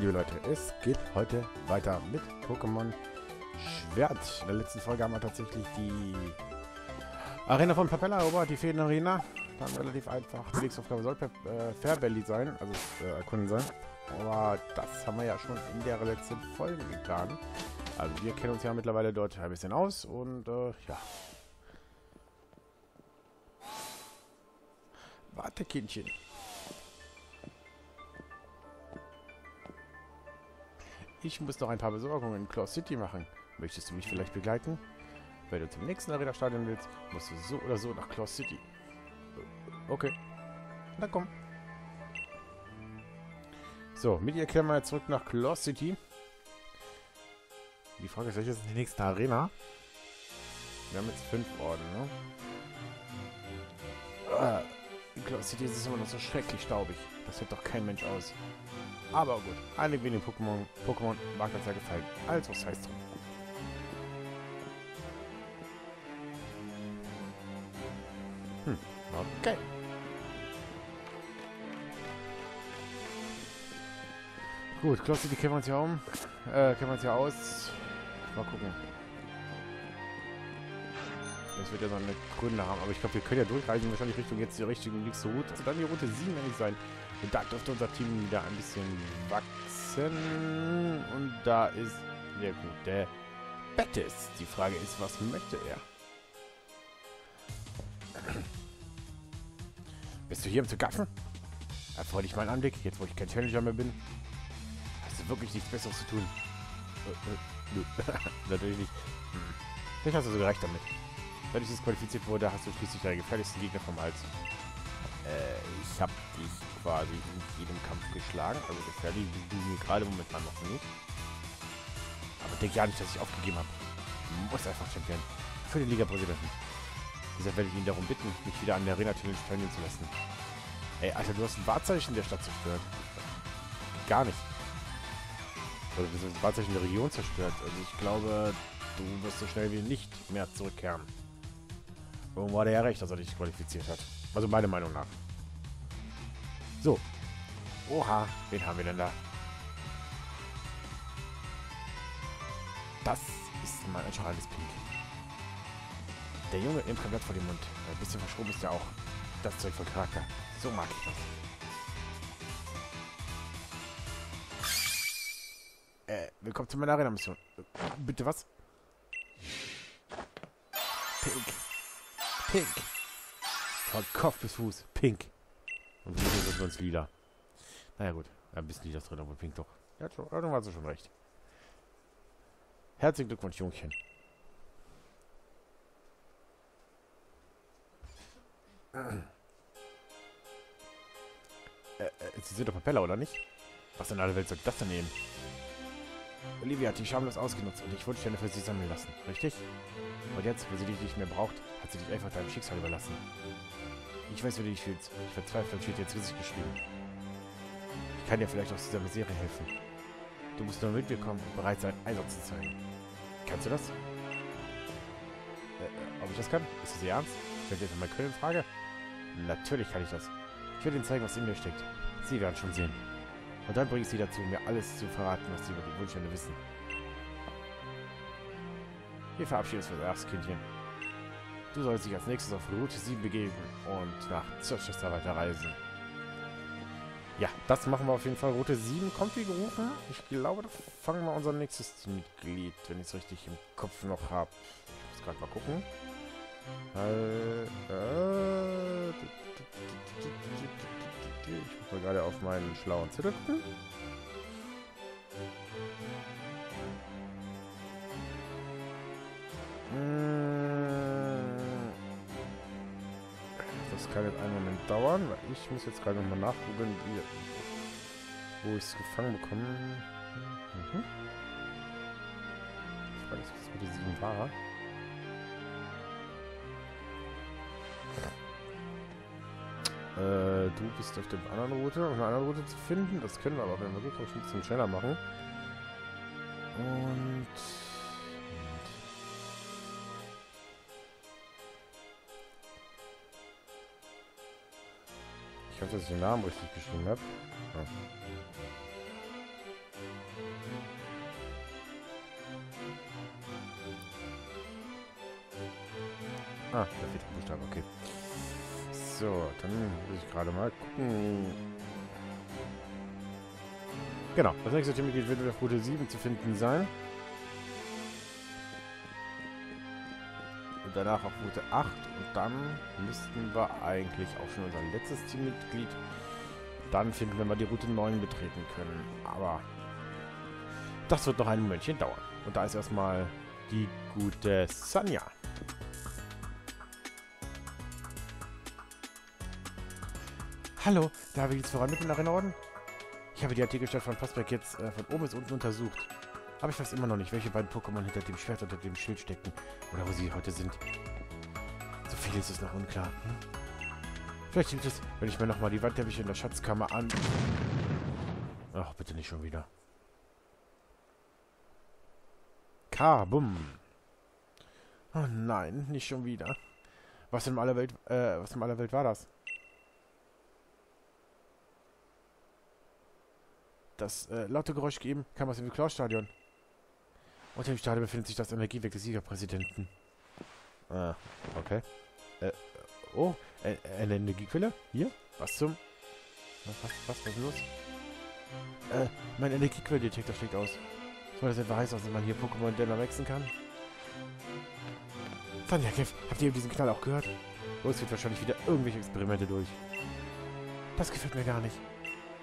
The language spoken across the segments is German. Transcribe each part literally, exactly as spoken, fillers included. Liebe Leute, es geht heute weiter mit Pokémon Schwert. In der letzten Folge haben wir tatsächlich die Arena von Papella erobert, die Feen-Arena. Da haben wir relativ einfach. Die Wegsaufgabe soll äh, Fair Valley sein, also äh, erkunden sein. Aber das haben wir ja schon in der letzten Folge getan. Also wir kennen uns ja mittlerweile dort ein bisschen aus und äh, ja. Warte, Kindchen. Ich muss noch ein paar Besorgungen in Clos City machen. Möchtest du mich vielleicht begleiten? Wenn du zum nächsten Arena-Stadion willst, musst du so oder so nach Clos City. Okay. Na komm. So, mit ihr kehren wir jetzt zurück nach Clos City. Die Frage ist, welche ist die nächste Arena? Wir haben jetzt fünf Orden, ne? Ah, in Clos City ist es immer noch so schrecklich staubig. Das hört doch kein Mensch aus. Aber gut, einige wenige Pokémon, Pokémon mag das ja gefallen. Also, was heißt drum? Hm, okay. Gut, Clos City kennen wir uns ja um. Äh, kennen wir uns ja aus. Mal gucken. Das wird ja so eine Gründe haben, aber ich glaube, wir können ja durchreisen, wahrscheinlich Richtung jetzt die richtigen nächste Route. Also dann die Route sieben nämlich sein. Und da dürfte unser Team wieder ein bisschen wachsen. Und da ist der gute Bettis. Die Frage ist, was möchte er? Bist du hier, um zu gaffen? Erfreue dich meinen Anblick, jetzt wo ich kein Challenger mehr bin. Hast du wirklich nichts Besseres zu tun? Natürlich nicht. Vielleicht hast du sogar recht damit. Wenn ich disqualifiziert wurde, hast du schließlich deine gefährlichsten Gegner vom Hals. Äh, ich habe dich quasi in jedem Kampf geschlagen. Also gefährlich bist du mir gerade momentan noch nicht. Aber denk ja nicht, dass ich aufgegeben habe. Du musst einfach Champion. Für den Liga-Präsidenten. Deshalb werde ich ihn darum bitten, mich wieder an der Arena-Challenge teilnehmen zu lassen. Ey, Alter, du hast ein Wahrzeichen der Stadt zerstört. Gar nicht. Oder du hast ein Wahrzeichen der Region zerstört. Also ich glaube, du wirst so schnell wie nicht mehr zurückkehren. Warum war der ja recht, dass er dich qualifiziert hat? Also meiner Meinung nach. So. Oha, wen haben wir denn da? Das ist mal ein strahlendes Pink. Der Junge nimmt kein Blatt vor den Mund. Ein bisschen verschoben ist ja auch. Das Zeug von Charakter. So mag ich das. Äh, willkommen zu meiner Arena-Mission. Bitte was? Pink. Pink. Von Kopf bis Fuß. Pink. Und wir sind uns lila. Naja gut, ein bisschen lila drin, aber pink doch. Ja, schon, dann war sie schon recht. Herzlichen Glückwunsch, Jungchen. äh, äh, sie sind doch Papella, oder nicht? Was in aller Welt soll das denn nehmen? Olivia hat dich schamlos ausgenutzt und ich Wunschstände für sie sammeln lassen, richtig? Und jetzt, wo sie dich nicht mehr braucht, hat sie dich einfach deinem Schicksal überlassen. Ich weiß, wie du dich fühlst. Ich verzweifle, steht jetzt riesig geschrieben. Ich kann dir vielleicht aus dieser Misere helfen. Du musst nur mit mir kommen und bereit sein, Einsatz zu zeigen. Kannst du das? Äh, ob ich das kann? Ist das Ihr Ernst? Stellt ihr jetzt mal Köln in Frage? Natürlich kann ich das. Ich will Ihnen zeigen, was in mir steckt. Sie werden schon sehen. Und dann bringe ich sie dazu, mir alles zu verraten, was sie über die Wunschstände wissen. Wir verabschieden uns für das erste Kindchen. Du sollst dich als nächstes auf Route sieben begeben und nach Zirrschester weiterreisen. Ja, das machen wir auf jeden Fall. Route sieben kommt wie gerufen. Ich glaube, da fangen wir unser nächstes Teammitglied, wenn ich es richtig im Kopf noch habe. Ich muss gerade mal gucken. Äh, äh, ich gucke gerade auf meinen schlauen Zettel. Das kann jetzt einen Moment dauern, weil ich muss jetzt gerade nochmal nachgucken, wie, wo ich es gefangen bekomme. Mhm. Ich weiß, was mit der sieben war. Äh, du bist auf der anderen Route, auf einer anderen Route zu finden. Das können wir aber, wenn wir wirklich ein bisschen schneller machen. Und... Ich hoffe, dass ich den Namen richtig geschrieben habe. Ja. Ah, da fehlt ein Buchstabe, okay. So, dann will ich gerade mal gucken. Genau, das nächste Teammitglied wird auf Route sieben zu finden sein. Und danach auf Route acht. Und dann müssten wir eigentlich auch schon unser letztes Teammitglied dann finden, wenn wir die Route neun betreten können. Aber das wird noch ein Momentchen dauern. Und da ist erstmal die gute Sanja. Hallo, da geht's voran mit dem Nachhinein. Ich habe die Artikelstadt von Postberg jetzt äh, von oben bis unten untersucht. Aber ich weiß immer noch nicht, welche beiden Pokémon hinter dem Schwert unter dem Schild stecken oder wo sie heute sind. So viel ist es noch unklar. Hm? Vielleicht hilft es, wenn ich mir nochmal die Wandteppiche in der Schatzkammer an... Ach, bitte nicht schon wieder. Kabum. Oh nein, nicht schon wieder. Was in aller Welt, äh, was in aller Welt war das? Das äh, laute Geräusch geben kam aus dem Klaus-Stadion. Unter dem Stadion befindet sich das Energiewerk des Siegerpräsidenten. Ah, okay. Äh, oh, äh, eine Energiequelle? Hier? Was zum... Was, was, was ist los? Äh, mein Energiequelldetektor schlägt aus. Soll das etwa heißen, dass man hier Pokémon Dämmer wechseln kann? Sanja, Kev, habt ihr eben diesen Knall auch gehört? Oh, es wird wahrscheinlich wieder irgendwelche Experimente durch. Das gefällt mir gar nicht.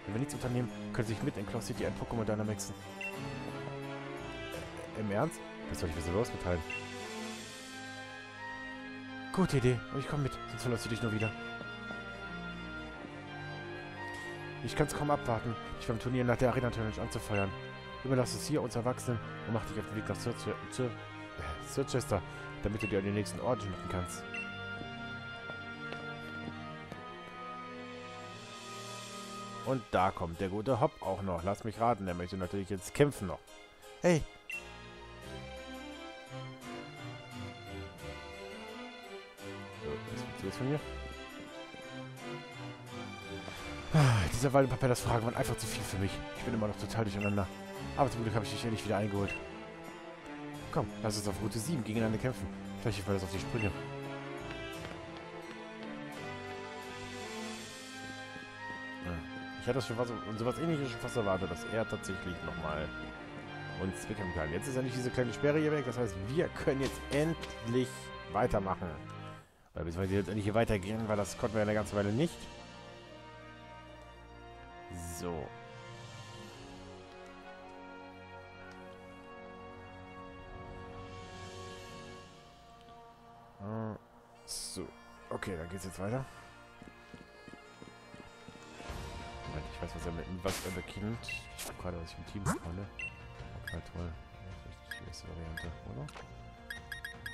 Wenn wir nichts unternehmen, können Sie sich mit in Clos City ein Pokémon Dynamaxen. Äh, Im Ernst? Das soll ich mir so losmitteilen. Gute Idee. Und ich komme mit, sonst verläufst du dich nur wieder. Ich kann es kaum abwarten, dich beim Turnier nach der Arena-Challenge anzufeuern. Überlass es hier uns Erwachsenen und mach dich auf den Weg nach Zirrschester, damit du dir an den nächsten Ort schnappen kannst. Und da kommt der gute Hopp auch noch. Lass mich raten, der möchte natürlich jetzt kämpfen noch. Hey! So, was willst du jetzt von mir? Ah, dieser Wald- und Papellas Fragen waren einfach zu viel für mich. Ich bin immer noch total durcheinander. Aber zum Glück habe ich dich endlich wieder eingeholt. Komm, lass uns auf Route sieben gegeneinander kämpfen. Vielleicht hilft mir das auf die Sprünge. Ich hatte das schon fast, und sowas Ähnliches schon fast erwartet, dass er tatsächlich nochmal uns bekämpfen kann. Jetzt ist endlich diese kleine Sperre hier weg, das heißt, wir können jetzt endlich weitermachen. Weil bis wir jetzt endlich hier weitergehen, weil das konnten wir ja eine ganze Weile nicht. So. So. Okay, dann geht's jetzt weiter. Ich weiß, was er mit was er beginnt. Ich gucke gerade, was ich im Team bekomme. Okay, toll. Das ist die beste Variante, oder?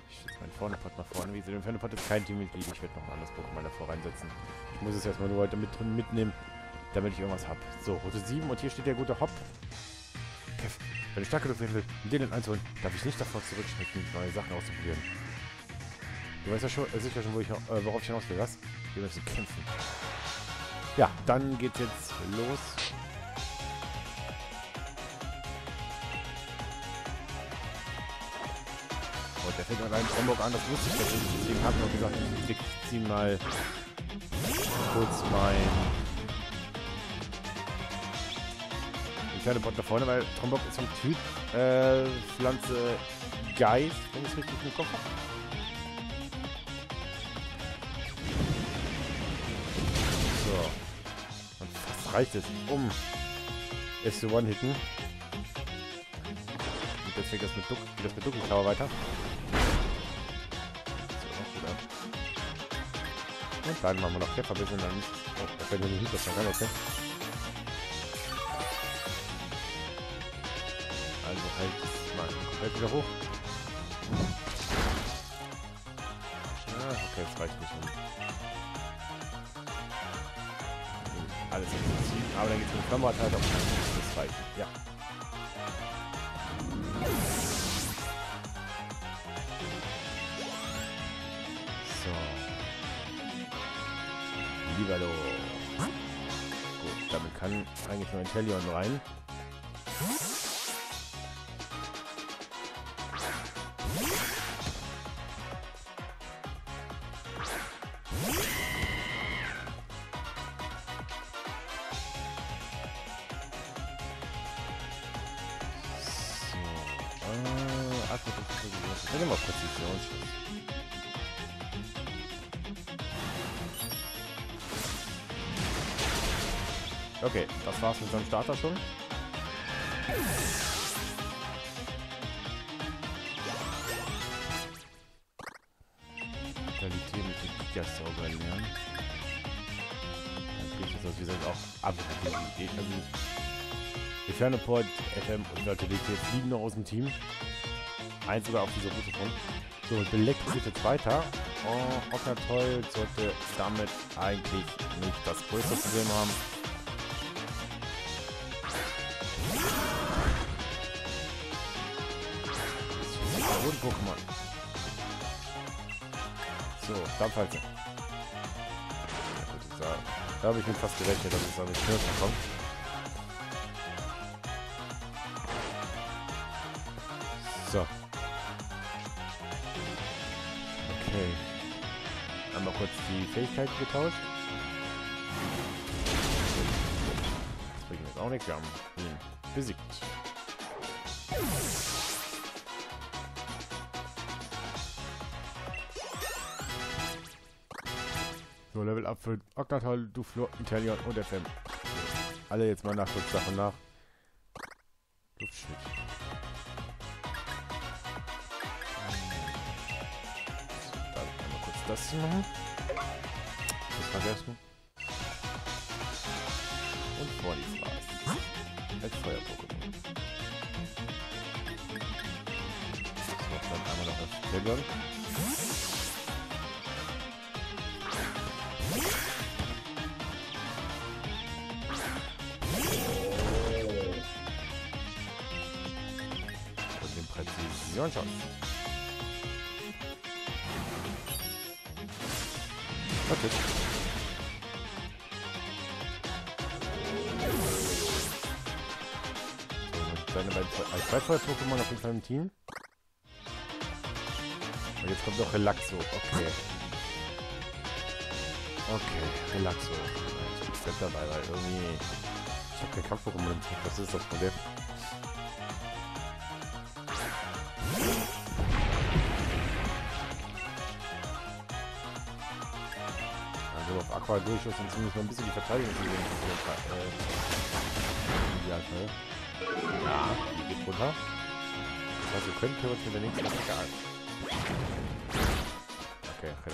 Ich schütze meinen Vorderpott nach vorne. Wie gesagt, im Vorderpott ist kein Teammitglied. Ich werde noch ein anderes Pokémon davor reinsetzen. Ich muss es erstmal nur heute mit drin mitnehmen, damit ich irgendwas habe. So, Route sieben und hier steht der gute Hopp. Kev, wenn ich stark genug sein will, um den dann einzuholen, darf ich nicht davor zurückschrecken, neue Sachen auszuprobieren. Du weißt ja schon, äh, sicher schon, wo ich, äh, worauf ich hinaus will, was? Wir müssen kämpfen. Ja, dann geht's jetzt los. Und der fängt mit einem Trombork an, das wusste ich jetzt nicht. Deswegen habe ich noch gesagt, ich zieh mal kurz mein... Ich werde Bot nach vorne, weil Trombork ist vom Typ äh, Pflanze Geist, wenn ich es richtig im Kopf habe. Reicht es, um es zu one-hitten. Und jetzt fängt das mit, Duck, das mit Duckenklauer weiter. So, und dann machen wir noch Käfer, bis wir dann... Oh, da fällt mir nicht das dann rein, okay. Also halt mal komplett wieder hoch. Ah, okay, das reicht nicht mehr. Alles im Prinzip, aber dann geht es mit dem Trombork halt auf das reicht. Ja. So. Lieberlo. Gut, damit kann eigentlich nur ein Teleon rein. Nehmen wir Präzisionsschuss. Okay, das war's mit seinem Starter schon. Realität mit dem Giga sauber lernen. Dann kriegt es aus, wie gesagt, auch ab. Die Ferneport, F M und Leute W T fliegen noch aus dem Team. Eins sogar auf dieser Route von. So, und Belek geht jetzt weiter. Oh, Ocker toll, sollte damit eigentlich nicht das größte Problem haben. Roten Pokémon. So, Dampfhalte. Ja, gut, da habe ich mir fast gerechnet, dass es damit Knirschen kommt. So. Okay. Einmal kurz die Fähigkeit getauscht. Das bringt jetzt auch nichts. Wir haben ihn besiegt. So, Level Up für Octatal, Duflor, Intelleon und F M. Alle jetzt mal nach kurz Sachen nach. Luftschnitt. Darf ich einmal kurz das hier machen? Das vergessen. Und vor die Phrase. Als Feuer-Pokémon. So, dann einmal noch das Teleon. Schon. Okay. Seine beiden Zweifel-Pokémon auf jeden Fall im Team. Und jetzt kommt noch Relaxo. Okay. Okay, Relaxo. Ich bin selbst dabei, weil irgendwie. Ich habe kein Kampf-Pokémon im Team. Das ist das Problem. Auf Aqua durchschuss und zumindest noch ein bisschen die Verteidigung zu sehen. Ja, die geht runter. Das heißt, wir können theoretisch mit der nächsten Attacke an. Okay, ja, das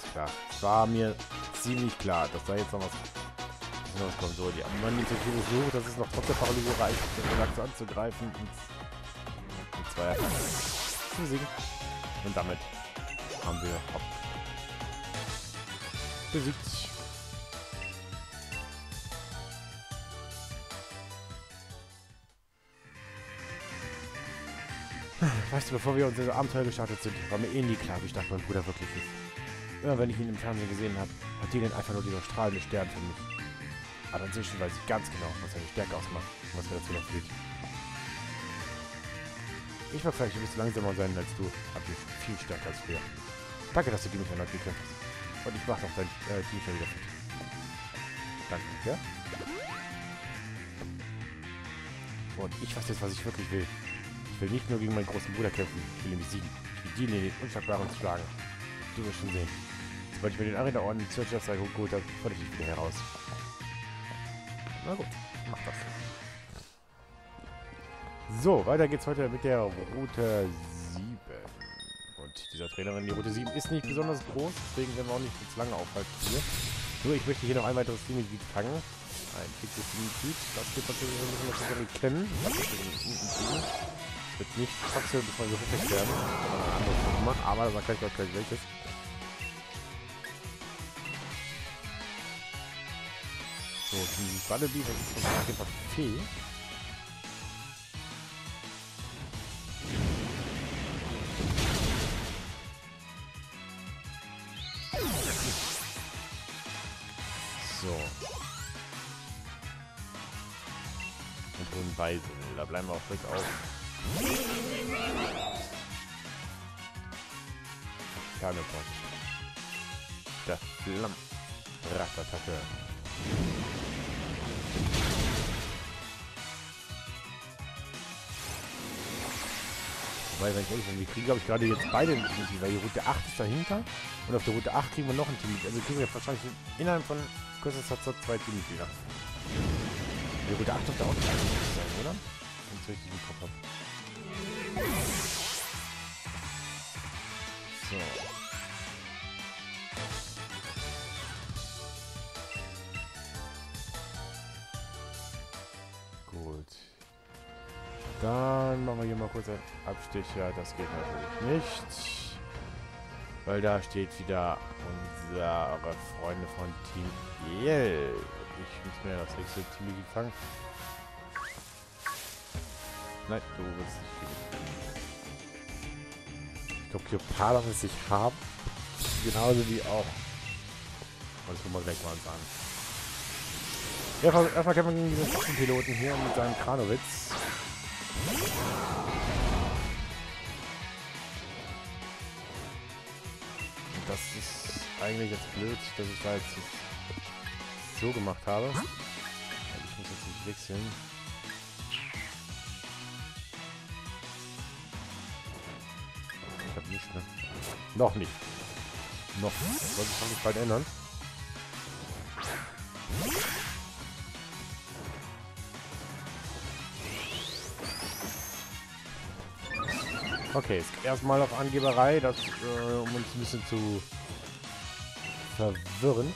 ist klar. Es war mir ziemlich klar, dass da jetzt noch was, noch was kommt. So, die anderen Initiative ist so, dass es noch trotz der Paralyse reicht, den Relaxo anzugreifen und mit zwei zu besiegen. Und damit haben wir auch besiegt. Weißt du, bevor wir uns in das Abenteuer gestartet sind, war mir eh nie klar, wie stark mein Bruder wirklich ist. Immer wenn ich ihn im Fernsehen gesehen habe, hat Teleon einfach nur dieser strahlende Stern für mich. Aber inzwischen weiß ich ganz genau, was seine Stärke ausmacht und was mir dazu noch fehlt. Ich verzeihe, ich muss langsamer sein als du, aber du bist viel stärker als früher. Danke, dass du die miteinander gekämpft hast. Und ich mache noch dein äh, T-Shirt wieder fit. Danke, ja? Und ich weiß jetzt, was ich wirklich will. Ich will nicht nur gegen meinen großen Bruder kämpfen. Ich will ihn besiegen. Ich will den Unschlagbaren schlagen. Du wirst schon sehen. Sobald ich mir den Arena-Orden die Zirrschester geholt habe, fordere ich dich wieder heraus. Na gut, mach das. So, weiter geht's heute mit der Route sieben. Dieser Trainerin, die Route sieben ist nicht besonders groß, deswegen werden wir auch nicht jetzt lange aufhalten hier. Nur ich möchte hier noch ein weiteres Teammitglied fangen. Ein fixes Teammitglied, das wir natürlich so ein bisschen was wir kennen. Das ist unten. Wird nicht Toxel bevor wir perfekt werden. Machen, aber da war gleich gleich welches. So, die Balleby, das ist auf jeden Fall Fee. Da bleiben wir auch direkt auf. Ferneport. Der Flamm. Rackattacke. dabei, wenn ich ehrlich bin. Wir kriegen, glaube ich, gerade jetzt beide ein Team, weil die Route acht ist dahinter. Und auf der Route acht kriegen wir noch ein Team. Also kriegen wir wahrscheinlich innerhalb von kürzester Zeit zwei Teammitglieder. Die Route acht dürfte auch nicht sein, oder? Wenn ich es richtig im Kopf habe. So. Gut. Dann machen wir hier mal kurz einen Abstecher. Das geht natürlich nicht. Weil da steht wieder unsere Freunde von Team Yell. Ich muss mir das nächste Team gefangen. Nein, du willst nicht fliegen. Ich glaube, Kleopatra will sich haben. Genauso wie auch. Und das mal weg mal an. Ja, erstmal kämpfen wir gegen diesen Sachsen-Piloten hier mit seinem Kranowitz. Und das ist eigentlich jetzt blöd, dass ich da jetzt so gemacht habe. Ich muss jetzt nicht wechseln. Ich habe nicht, ne? Noch nicht. Noch nicht. Das sollte sich bald ändern. Okay, jetzt erstmal auf Angeberei, das, äh, um uns ein bisschen zu verwirren.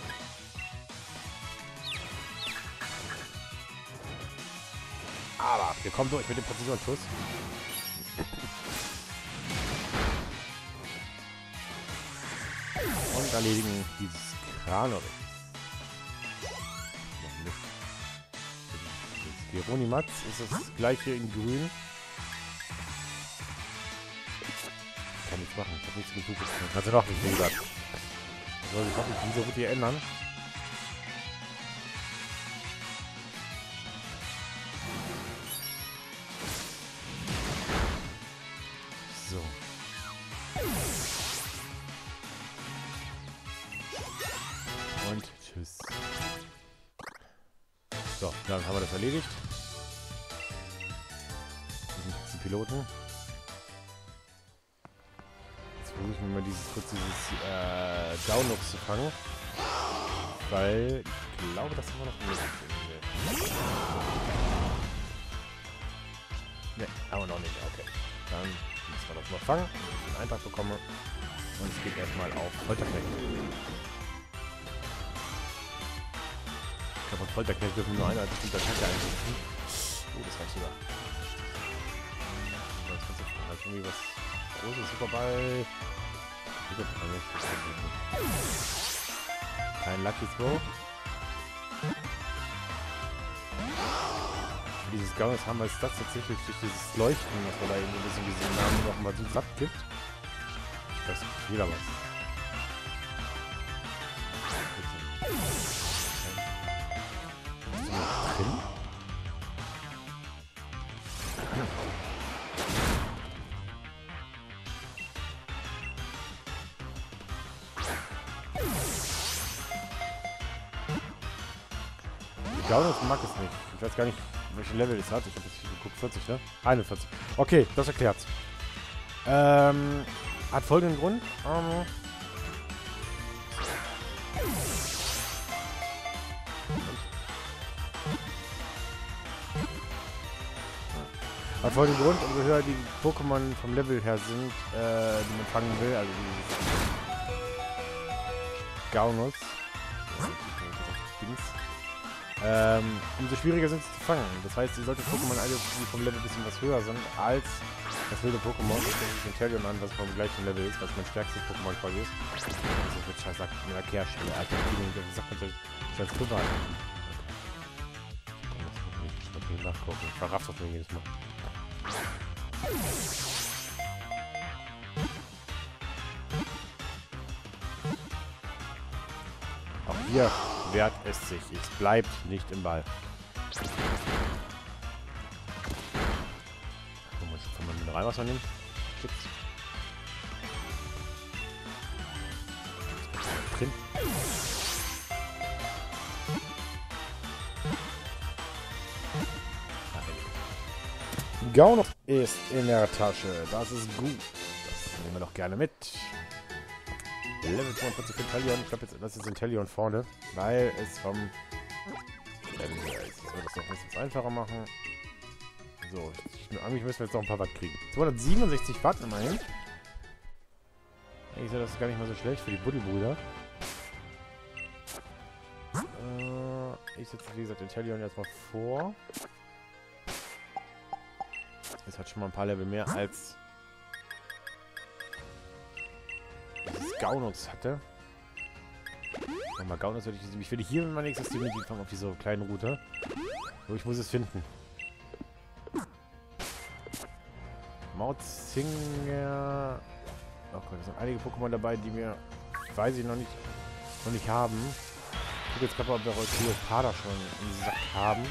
Aber wir kommen durch mit dem Präzisionsschuss. Und erledigen dieses Kranor. Geronimatz ist das gleiche in grün. Ich kann nichts machen, ich habe nichts gesucht. Kannst du noch nicht, wie gesagt. Soll ich hoffentlich diese Route hier ändern. So. Und tschüss. So, dann haben wir das erledigt. Die Piloten. Jetzt versuche ich mir mal dieses, kurz dieses äh, Downlux zu fangen. Weil ich glaube, das haben wir noch nicht. Ne, haben wir noch nicht. Okay. Dann müssen wir das mal fangen, dass ich einen Eintrag bekomme. Und es geht erstmal auf Folterknecht. Ich glaube, auf Folterknecht dürfen wir nur eine als bestimmte Attacke einsetzen. Oh, das reicht sogar. Das ist irgendwie was Großes. Superball. Kein Lucky Throw. Dieses Gaunes haben wir jetzt das tatsächlich durch dieses Leuchten, was wir da eben ein bisschen diesen Namen noch mal so satt gibt. Ich weiß nicht, jeder was. Die Gaunes mag es nicht. Ich weiß gar nicht, welche Level es hat. Ich habe jetzt nicht geguckt. vierzig, ne? einundvierzig. Okay, das erklärt's. Ähm, hat folgenden Grund. Ähm, hat folgenden Grund, umso höher die Pokémon vom Level her sind, äh, die man fangen will, also die Gaunos. Dings. Ähm, umso schwieriger sind sie zu fangen. Das heißt, ihr solltet Pokémon alle, die vom Level ein bisschen was höher sind, als das wilde Pokémon. Ich denke ich Intelleon an, was vom gleichen Level ist, was mein stärkstes Pokémon quasi ist. Das ist mit Scheiß, sagt mit einer Kehrstelle. Das sagt man so, als Krüber. Ich nachgucken. Ich verraff das mir jedes Mal. Auch hier wehrt es sich. Es bleibt nicht im Ball. Gucken wir uns jetzt mal Mineralwasser nehmen. Chips. Drin. Gau noch. ist in der Tasche. Das ist gut. Das nehmen wir doch gerne mit. Level zweiundvierzig Intelleon. Ich glaube, das ist Intelleon vorne, weil es vom Level her ist. Das wird das noch ein bisschen einfacher machen. So, eigentlich müssen wir jetzt noch ein paar Watt kriegen. zweihundertsiebenundsechzig Watt immerhin. Eigentlich ist das gar nicht mal so schlecht für die Buddelbrüder. Äh, ich setze, wie gesagt, Intelleon jetzt mal vor. Das hat schon mal ein paar Level mehr als Gaunus hatte. Nochmal Gaunus, würde ich, ich würde hier mein nächstes Team mitfangen auf dieser kleinen Route. Nur ich muss es finden. Mautzinger. Oh Gott, es sind einige Pokémon dabei, die mir, weiß ich noch nicht, noch nicht haben. Ich gucke jetzt gerade mal, ob wir heute Leoparda schon im Sack haben.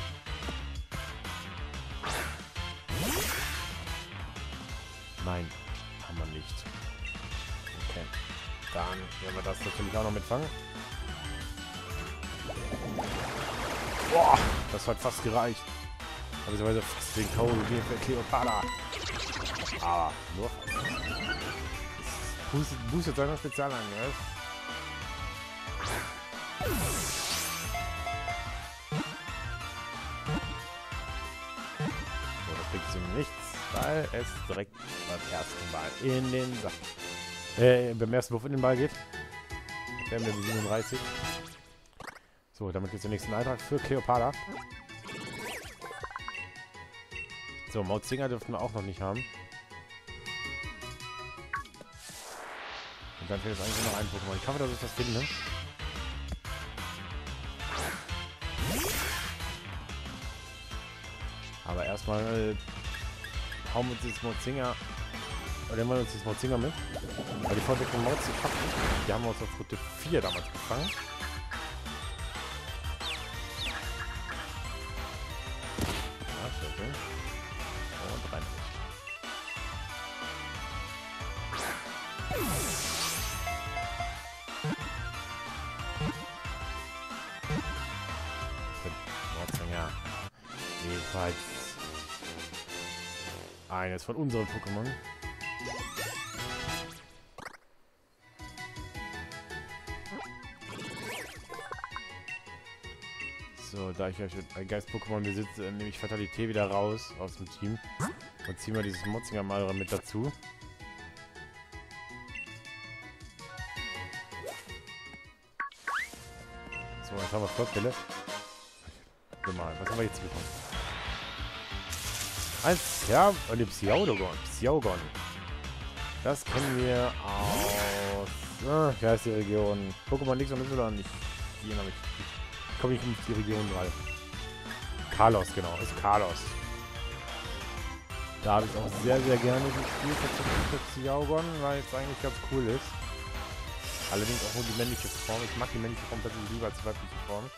Nein, haben wir nicht. Okay. Dann werden wir das natürlich auch noch mitfangen. Boah, das hat fast gereicht. Beziehungsweise fast den K O für Cleopatra. Aber nur boostet, boostet seinen Spezialangriff. So, das bringt ihm nichts, weil es direkt beim ersten Mal in den Sack. Äh, beim ersten Wurf in den Ball geht. Werden wir siebenunddreißig. So, damit geht es zum nächsten Eintrag für Cleopatra. So, Mautzinger dürften wir auch noch nicht haben. Und dann fehlt es eigentlich noch ein Pokémon. Ich hoffe, dass ich das finde. Aber erstmal äh, hauen wir uns jetzt Mautzinger. Oder nehmen wir uns jetzt Mautzinger mit. Weil die Vorteile von Mautz gepackt sind. Die haben wir uns auf Route vier damals gefangen. Ja, schön. Und rein. Mautzinger. Jedenfalls eines von unseren Pokémon. So, da ich ein Geist-Pokémon besitze, nehme ich Fatalität wieder raus aus dem Team und ziehe mal dieses Motzinger-Mal mit dazu. So, jetzt haben wir Flottbälle. Was haben wir jetzt bekommen? Ein Zerb und den Pseudon. Pseudon. Das kennen wir aus... Ah, wie heißt die Region? Pokémon links und links oder nicht? Hier habe ich... Komme ich um die Region gerade. Kalos, genau, ist Kalos. Da habe ich auch sehr, sehr gerne gespielt, tatsächlich mit Zygarde, weil es eigentlich ganz cool ist. Allerdings auch nur die männliche Form. Ich mag die männliche Form tatsächlich lieber als die weibliche Form.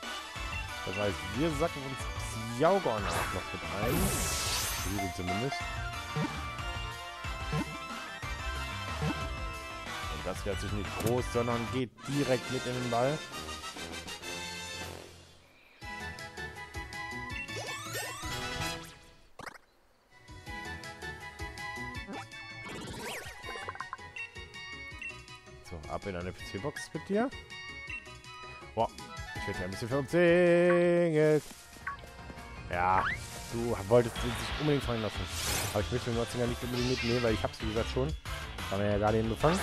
Das heißt, wir sacken uns Zygarde auch noch mit ein. So zumindest. Und das wird sich nicht groß, sondern geht direkt mit in den Ball. Ab in eine P C-Box mit dir. Boah, ich werde ja ein bisschen verumzingelt. Ja, du wolltest dich unbedingt fallen lassen. Aber ich möchte den Notzinger nicht unbedingt mitnehmen, weil ich hab's, wie gesagt, schon. Da haben wir ja gerade eben gefangen.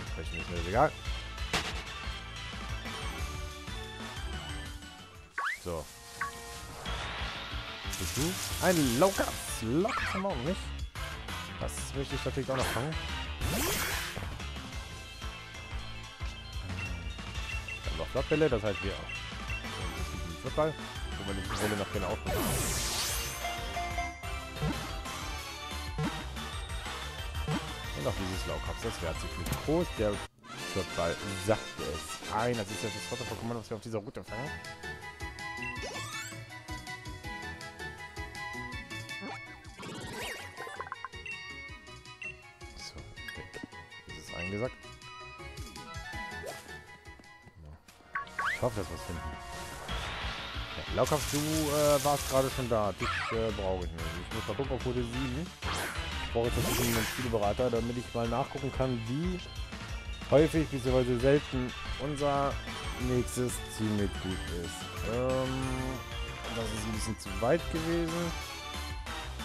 Entsprechend ist mir das egal. So. Bist du? Ein Locker. Locker zum Morgen, nicht? Das möchte ich natürlich auch noch fangen. Wir haben noch Flottbälle, das heißt wir auch. Das ist ein Flottball. Wenn wir die Welle nach vorne aufmachen. Und auch dieses Laukopf, das wehrt sich nicht groß. Der Flottball sagt es. Ein, das ist jetzt das Vorteil-Pokémon, was wir auf dieser Route fangen. Gesagt. Ich hoffe, dass wir es finden. Laukopf, du äh, warst gerade schon da. Dich äh, brauche ich nicht. Ich muss mal gucken auf Route sieben. Ich brauche jetzt natürlich einen Spielberater, damit ich mal nachgucken kann, wie häufig bzw. selten unser nächstes Teammitglied ist. Ähm, das ist ein bisschen zu weit gewesen.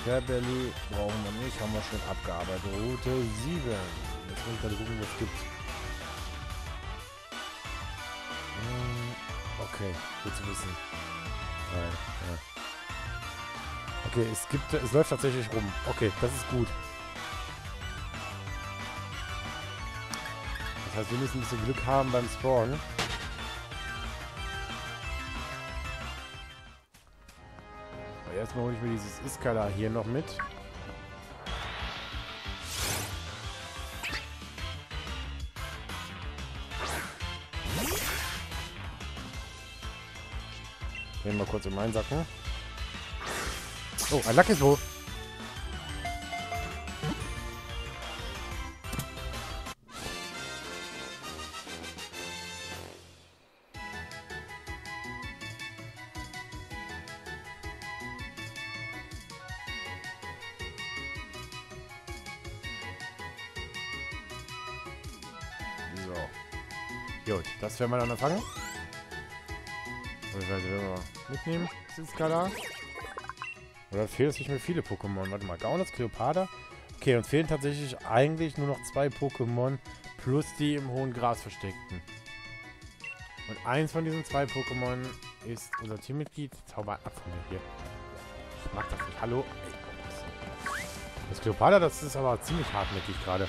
Fair Valley brauchen wir nicht. Haben wir schon abgearbeitet. Route sieben. Jetzt muss ich mal gucken, was es gibt. Okay, gut zu wissen. Okay, es gibt, es läuft tatsächlich rum. Okay, das ist gut. Das heißt, wir müssen ein bisschen Glück haben beim Spawn. Aber erstmal hole ich mir dieses Iskala hier noch mit. Nehmen wir kurz in meinen Sack. Ne? Oh, ein Lackeshof. So. Gut, das werden wir dann anfangen. Mitnehmen, das ist Skala. Oder fehlen es nicht mehr viele Pokémon? Warte mal, Gaunas, Kleopatra. Okay, uns fehlen tatsächlich eigentlich nur noch zwei Pokémon plus die im hohen Gras versteckten. Und eins von diesen zwei Pokémon ist unser Teammitglied. Zauber ab von mir hier. Ich mag das nicht. Hallo. Das Kleopatra, das ist aber ziemlich hartnäckig gerade.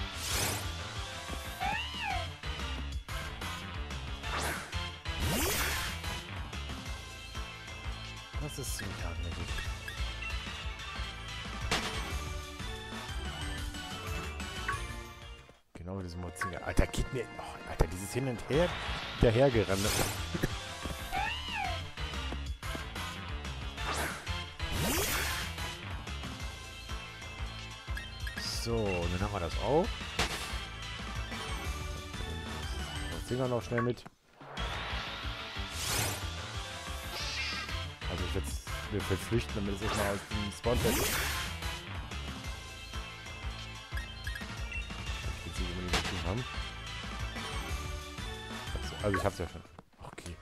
Das ist ziemlich hartnäckig. Genau mit diesem Mozzinger. Alter, geht mir. Oh, Alter, dieses Hin und Her hinterhergerannt. So, dann haben wir das auch. Mozzinger noch schnell mit. Jetzt, wir verflüchten, damit es erstmal aus dem Spawn fällt. Also ich hab's ja schon. Okay.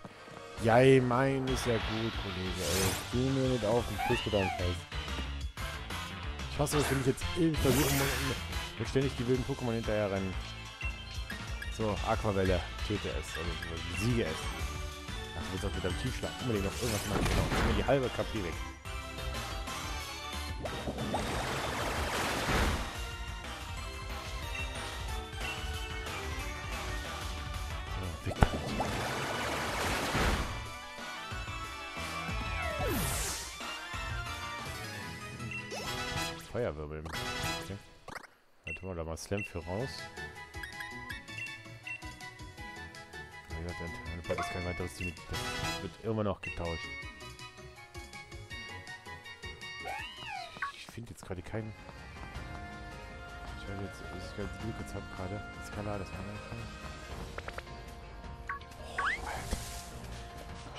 Jei, mein ist ja gut, Kollege. Ey. Geh mir nicht auf den Fußgedankenkreis. Ich hasse das, wenn ich jetzt ewig versuchen muss, wenn ständig die wilden Pokémon hinterher rennen. So, Aquavelle. Töte es. Also siege es. Ach, jetzt auch wieder im Tiefschlag. Immer noch irgendwas machen. Genau. Immer die halbe K P weg. So, weg. Feuerwirbel. Okay. Dann tun wir da mal Slam für raus. Das ist kein weiteres Team. Das wird immer noch getauscht. Ich finde jetzt gerade keinen. Ich habe jetzt ganz gut gezappt gerade. Das kann er, das kann er. Oh,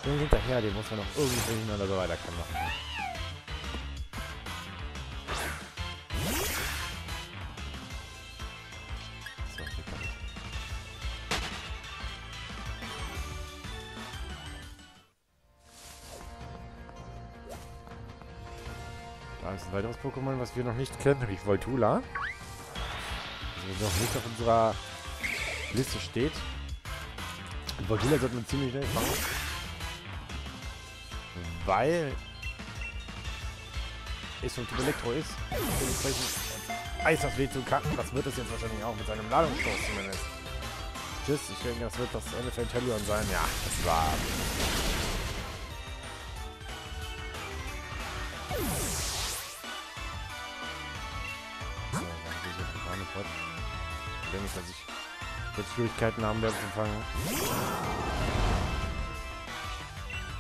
schnell hinterher, den muss man noch irgendwie hin oder so weiter kann machen. Ein weiteres Pokémon, was wir noch nicht kennen, nämlich Voltula. Also noch nicht auf unserer Liste steht. Und Voltula sollte man ziemlich schnell fangen. Weil es schon Typ Elektro ist. Dementsprechend Eis das weh zu kacken. Das wird es jetzt wahrscheinlich auch mit seinem Ladungsstoß zumindest. Tschüss, ich denke, das wird das Ende für Intelleon sein. Ja, das war. Ich denke, dass ich jetzt Schwierigkeiten haben werde zu fangen.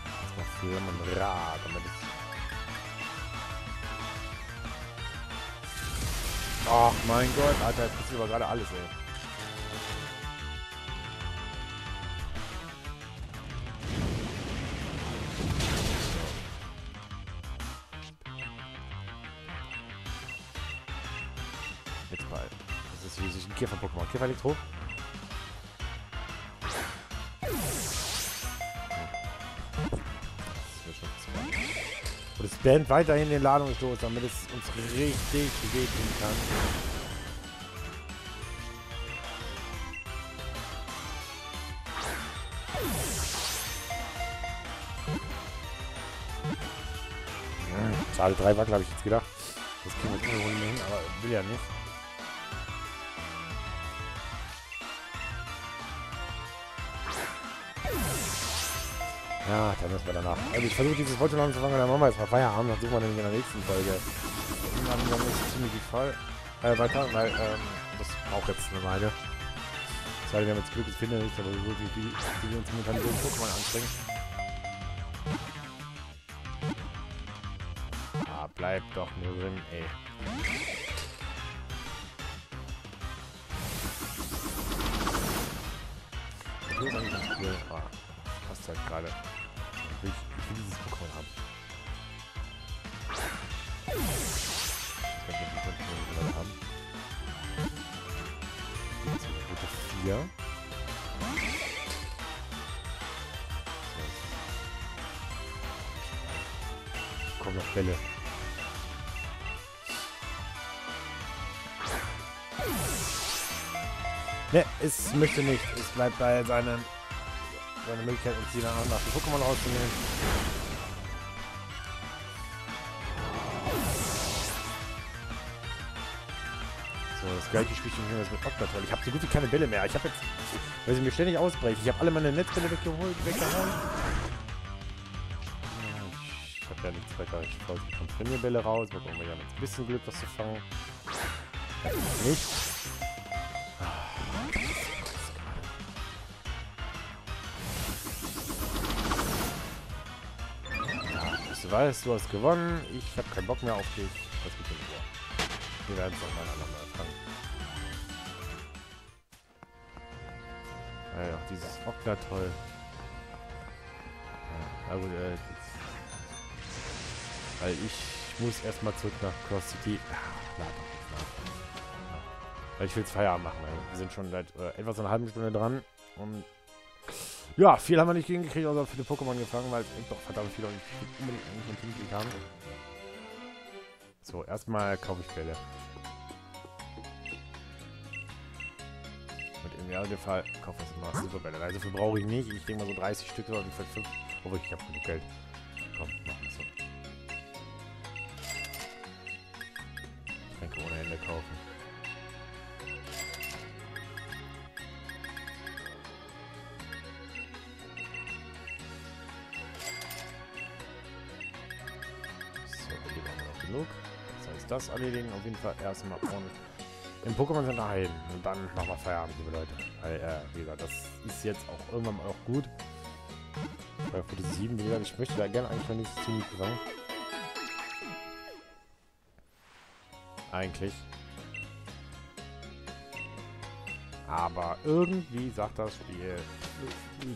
Das war für mein Rad, damit ich... Ach mein Gott, Alter, jetzt passiert aber gerade alles, ey. Fall. Das ist wie sich ein Käfer-Pokémon. Käfer liegt hoch. Und es band weiterhin den Ladungsstoß, damit es uns richtig wehtun kann. Schade, drei Wackel habe ich jetzt gedacht. Das kriegen wir ohne Runde hin, aber will ja nicht. Ja, dann müssen wir danach. Also ich versuche dieses Voltula anzufangen, dann machen wir jetzt mal Feierabend, dann suchen wir nämlich in der nächsten Folge. Dann ist es ziemlich voll. Äh, weiter, weil, ähm, das braucht jetzt eine Weile. Das heißt, wir haben jetzt Glück, das finde ich, aber wir wirklich die, die wir uns momentan so Pokémon anstrengen. Ah, bleib doch nur drin, ey. Das ist eigentlich ganz cool. Ah, passt halt gerade. Ich will, ich will dieses Pokémon haben. Ich glaube, das ist ein gerade haben. Jetzt mit Route vier. So. Kommen noch Bälle. Ne, es möchte nicht. Es bleibt bei seinen. Eine Möglichkeit, uns die dann nach dem Pokémon rauszunehmen. So, das gleiche Spielchen hier mit Octa, weil ich habe so gut wie keine Bälle mehr. Ich habe jetzt, weil sie mir ständig ausbrechen, ich habe alle meine Netzbälle weggeholt, weggehauen. Ich habe ja nichts weiter. Ich brauche die Bälle raus. Wir brauchen ja mit ein bisschen Glück, was zu fangen. Nichts. Weißt du, hast gewonnen. Ich habe keinen Bock mehr auf dich. Das geht nicht vor. Wir werden es noch mal aneinander fangen. Naja, dieses Ockler toll. Ja, aber äh, jetzt. Weil ich muss erstmal zurück nach Clos City. Ach, lad doch jetzt nach. Weil ich will jetzt Feierabend machen. Ey. Wir sind schon seit äh, etwas einer halben Stunde dran. Und ja, viel haben wir nicht hingekriegt, außer viele Pokémon gefangen, weil es doch verdammt viele und ich unbedingt eigentlich einen Team haben. So, erstmal kaufe ich Bälle. Und im Idealfall kaufe ich mal Superbälle. Also viel brauche ich nicht. Ich denke mal so dreißig Stück oder vielleicht fünf. Obwohl ich habe genug Geld. Komm, machen wir so. Tränke ohne Ende kaufen. Das erledigen, auf jeden Fall erstmal und im Pokémon Center heilen und dann machen wir Feierabend, liebe Leute. Weil, äh, wie gesagt, das ist jetzt auch irgendwann mal auch gut. Bei Route sieben, wie gesagt, ich möchte da gerne eigentlich mein nächstes Team gefangen. Eigentlich. Aber irgendwie sagt das Spiel,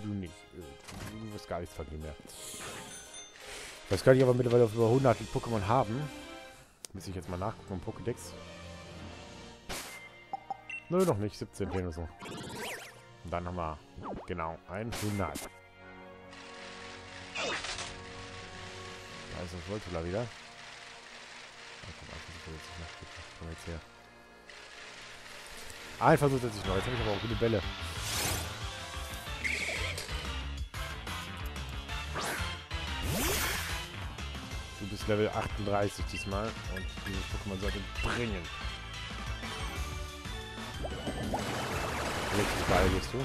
du nicht. Du wirst gar nichts vergeben mehr. Ich weiß gar nicht, ob wir mittlerweile auf über hundert Pokémon haben. Muss ich jetzt mal nachgucken im Pokédex? Nö, noch nicht. siebzehn oder so. Und dann haben wir genau hundert. Da ist das Voltula wieder. Komm jetzt her. Ein Versuch setze ich noch. Jetzt habe ich aber auch gute Bälle. Du bist Level achtunddreißig diesmal und dieses Pokémon sollte bringen. Letztes Ball bist du.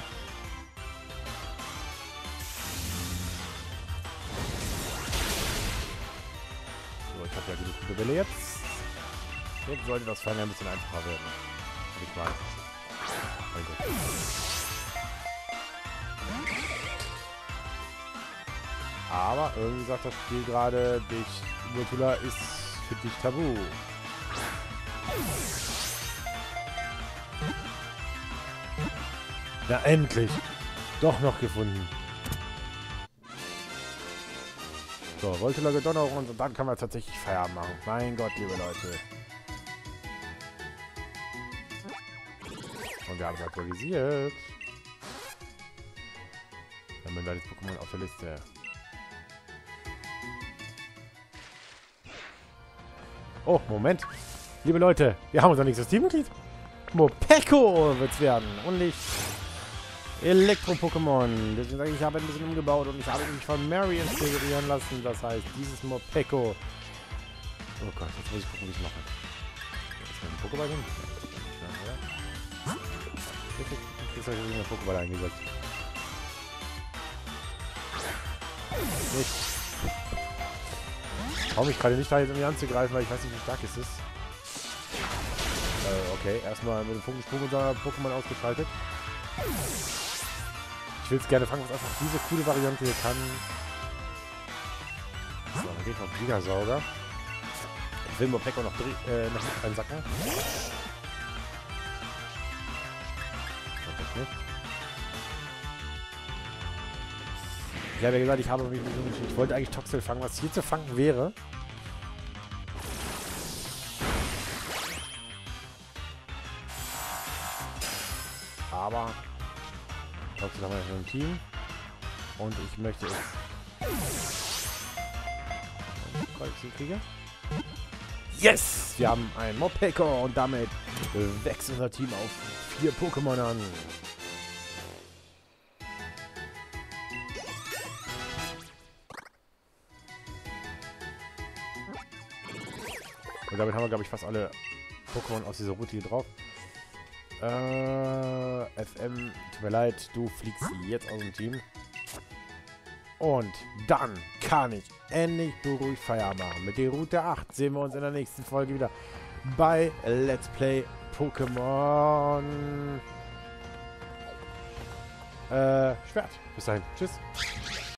So, ich habe ja genug gute Bälle jetzt. Jetzt sollte das Fangen ein bisschen einfacher werden. Ich mal. Mein Gott. Aber irgendwie sagt das Spiel gerade, dich, Voltula ist für dich tabu. Na endlich! Doch noch gefunden. So, Voltula Gedonnerung und dann kann man tatsächlich Feierabend machen. Mein Gott, liebe Leute. Und wir haben es aktualisiert. Damit war das Pokémon auf der Liste. Oh, Moment. Liebe Leute, wir haben unser nächstes Teammitglied. Mopeko wird's werden. Und nicht Elektro-Pokémon. Deswegen sage ich, ich habe ein bisschen umgebaut und ich habe mich von Mary inspirieren lassen. Das heißt, dieses Mopeko. Oh Gott, jetzt muss ich gucken, wie ich mache. Ist mein Pokéball hin? Ja, oder? Jetzt habe ich den Pokéball eingesetzt. Ich traue mich gerade nicht, da jetzt irgendwie anzugreifen, weil ich weiß nicht, wie stark es ist. Äh, okay, erstmal mit dem Funkensprung unser Pokémon ausgeschaltet. Ich will es gerne fangen, was einfach diese coole Variante hier kann. So, dann gehe ich auf Gigasauger. Ich will Mopeko noch äh, noch einsacken. Ich habe ja gesagt, ich habe mich, ich wollte eigentlich Toxel fangen, was hier zu fangen wäre. Aber Toxel haben wir schon im Team. Und ich möchte es. Ich weiß, ich kriege. Yes! Wir haben ein Mopeko und damit wächst unser Team auf vier Pokémon an. Und damit haben wir, glaube ich, fast alle Pokémon aus dieser Route hier drauf. Äh, F M, tut mir leid, du fliegst jetzt aus dem Team. Und dann kann ich endlich beruhigt Feier machen. Mit der Route acht sehen wir uns in der nächsten Folge wieder bei Let's Play Pokémon äh, Schwert. Bis dahin. Tschüss.